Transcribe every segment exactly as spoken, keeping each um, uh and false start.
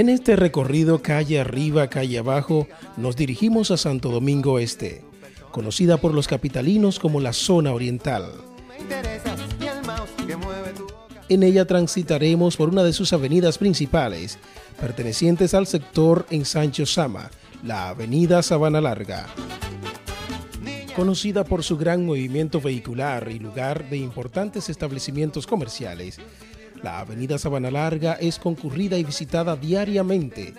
En este recorrido calle arriba, calle abajo, nos dirigimos a Santo Domingo Este, conocida por los capitalinos como la Zona Oriental. En ella transitaremos por una de sus avenidas principales, pertenecientes al sector Ensanche Ozama, la Avenida Sabana Larga. Conocida por su gran movimiento vehicular y lugar de importantes establecimientos comerciales, la Avenida Sabana Larga es concurrida y visitada diariamente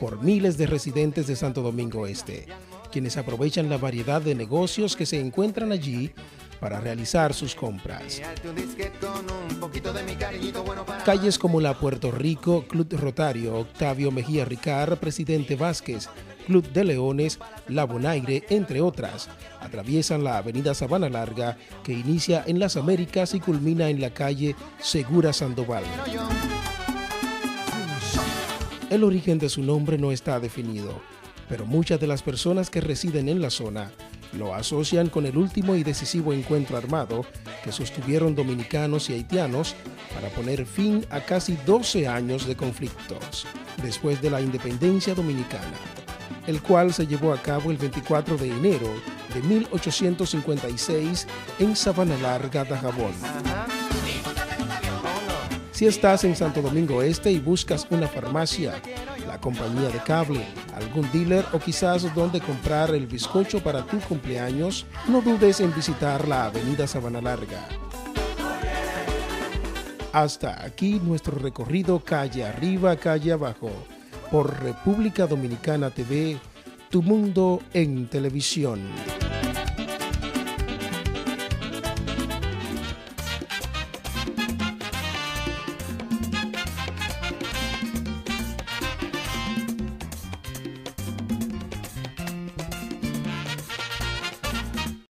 por miles de residentes de Santo Domingo Este, quienes aprovechan la variedad de negocios que se encuentran allí para realizar sus compras. Calles como la Puerto Rico, Club Rotario, Octavio Mejía Ricard, Presidente Vázquez, Club de Leones, La Bonaire, entre otras, atraviesan la Avenida Sabana Larga, que inicia en Las Américas y culmina en la calle Segura Sandoval. El origen de su nombre no está definido, pero muchas de las personas que residen en la zona lo asocian con el último y decisivo encuentro armado que sostuvieron dominicanos y haitianos para poner fin a casi doce años de conflictos después de la independencia dominicana, el cual se llevó a cabo el veinticuatro de enero de mil ochocientos cincuenta y seis en Sabana Larga, Dajabón. Si estás en Santo Domingo Este y buscas una farmacia, la compañía de cable, algún dealer o quizás donde comprar el bizcocho para tu cumpleaños, no dudes en visitar la Avenida Sabana Larga. Hasta aquí nuestro recorrido calle arriba, calle abajo, por República Dominicana T V, tu mundo en televisión.